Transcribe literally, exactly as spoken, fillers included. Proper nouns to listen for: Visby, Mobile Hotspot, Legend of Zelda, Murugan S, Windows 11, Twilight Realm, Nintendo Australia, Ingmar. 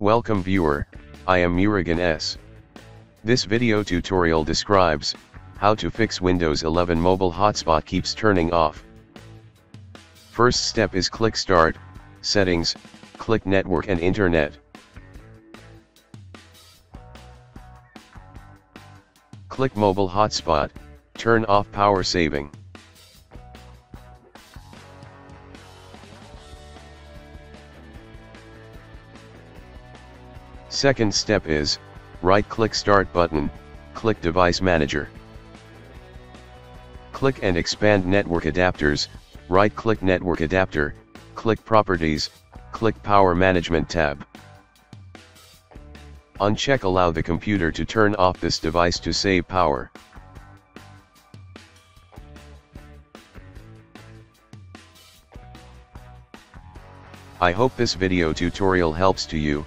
Welcome viewer, I am Murugan S. This video tutorial describes how to fix Windows eleven mobile hotspot keeps turning off. First step is click Start, Settings, click Network and Internet. Click Mobile Hotspot, turn off power saving. Second step is, right-click Start button, click Device Manager. Click and expand Network Adapters, right-click Network Adapter, click Properties, click Power Management tab. Uncheck Allow the computer to turn off this device to save power. I hope this video tutorial helps to you.